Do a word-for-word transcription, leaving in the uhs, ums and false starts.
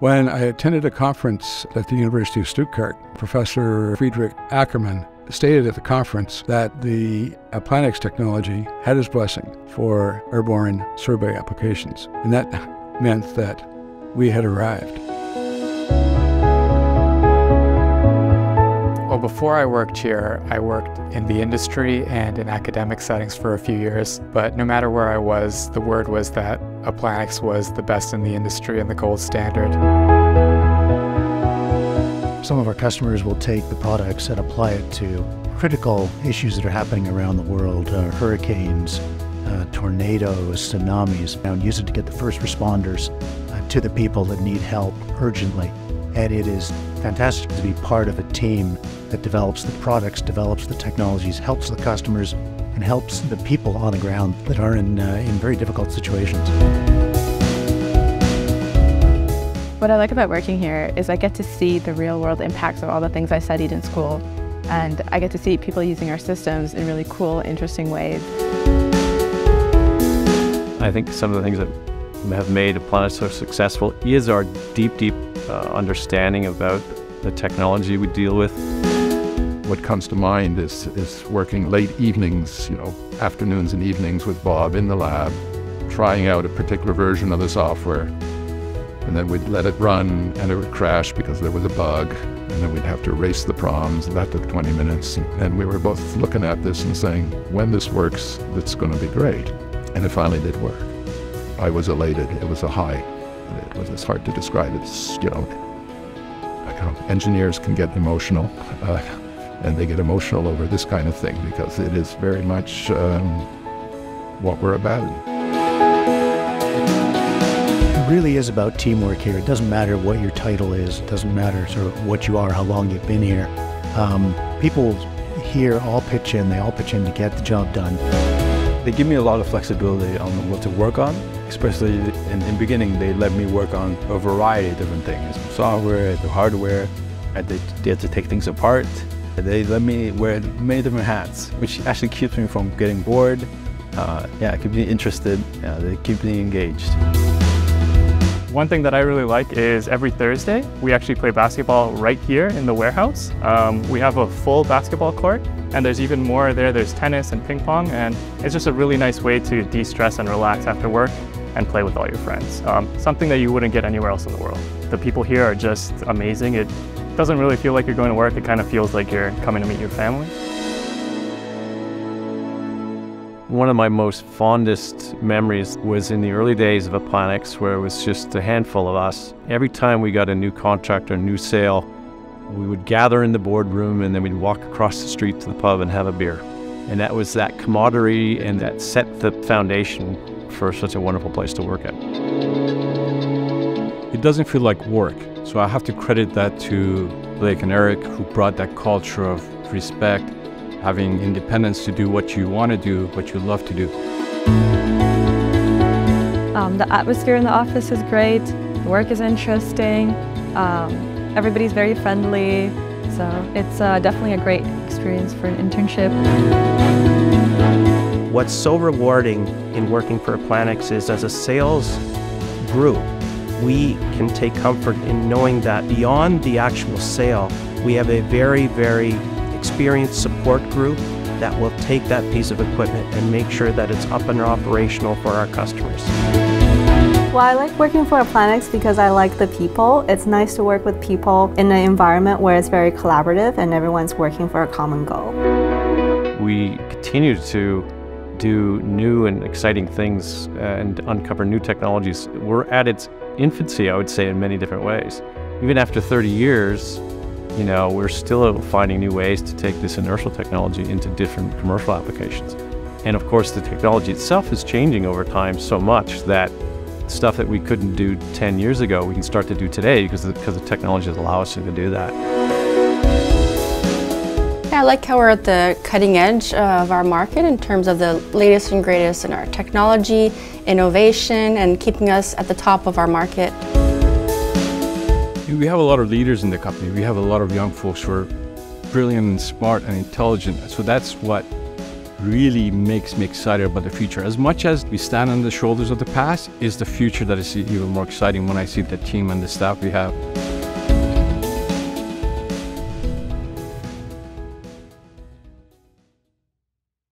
When I attended a conference at the University of Stuttgart, Professor Friedrich Ackermann stated at the conference that the Applanix technology had his blessing for airborne survey applications, and that meant that we had arrived. Well, before I worked here, I worked in the industry and in academic settings for a few years, but no matter where I was, the word was that Applanix was the best in the industry and the gold standard. Some of our customers will take the products and apply it to critical issues that are happening around the world, uh, hurricanes, uh, tornadoes, tsunamis, and use it to get the first responders uh, to the people that need help urgently. And it is fantastic to be part of a team that develops the products, develops the technologies, helps the customers, and helps the people on the ground that are in, uh, in very difficult situations. What I like about working here is I get to see the real-world impacts of all the things I studied in school, and I get to see people using our systems in really cool, interesting ways. I think some of the things that have made Applanix so successful is our deep, deep uh, understanding about the technology we deal with. What comes to mind is, is working late evenings, you know, afternoons and evenings with Bob in the lab, trying out a particular version of the software. And then we'd let it run and it would crash because there was a bug. And then we'd have to erase the proms. That took twenty minutes. And we were both looking at this and saying, when this works, that's going to be great. And it finally did work. I was elated. It was a high. It was, it's hard to describe. It's, you know, I don't, engineers can get emotional. Uh, And they get emotional over this kind of thing because it is very much um, what we're about. It really is about teamwork here. It doesn't matter what your title is. It doesn't matter sort of what you are, how long you've been here. Um, people here all pitch in. They all pitch in to get the job done. They give me a lot of flexibility on what to work on, especially in the beginning. They let me work on a variety of different things, from software to hardware. They had to take things apart. They let me wear many different hats, which actually keeps me from getting bored. Uh, yeah, it keeps me interested. Yeah, they keep me engaged. One thing that I really like is every Thursday, we actually play basketball right here in the warehouse. Um, we have a full basketball court, and there's even more there. There's tennis and ping pong, and it's just a really nice way to de-stress and relax after work and play with all your friends. Um, something that you wouldn't get anywhere else in the world. The people here are just amazing. It, It doesn't really feel like you're going to work. It kind of feels like you're coming to meet your family. One of my most fondest memories was in the early days of Applanix, where it was just a handful of us. Every time we got a new contract or new sale, we would gather in the boardroom and then we'd walk across the street to the pub and have a beer. And that was that camaraderie, and that set the foundation for such a wonderful place to work at. It doesn't feel like work. So I have to credit that to Blake and Eric, who brought that culture of respect, having independence to do what you want to do, what you love to do. Um, the atmosphere in the office is great, the work is interesting, um, everybody's very friendly, so it's uh, definitely a great experience for an internship. What's so rewarding in working for Applanix is, as a sales group, we can take comfort in knowing that beyond the actual sale, we have a very, very experienced support group that will take that piece of equipment and make sure that it's up and operational for our customers. Well, I like working for Applanix because I like the people. It's nice to work with people in an environment where it's very collaborative and everyone's working for a common goal. We continue to do new and exciting things and uncover new technologies. We're at its infancy, I would say, in many different ways. Even after thirty years, you know, we're still finding new ways to take this inertial technology into different commercial applications. And of course, the technology itself is changing over time so much that stuff that we couldn't do ten years ago, we can start to do today because the, because the technology allows us to do that. I like how we're at the cutting edge of our market in terms of the latest and greatest in our technology, innovation, and keeping us at the top of our market. We have a lot of leaders in the company. We have a lot of young folks who are brilliant and smart and intelligent. So that's what really makes me excited about the future. As much as we stand on the shoulders of the past, is the future that is even more exciting when I see the team and the staff we have.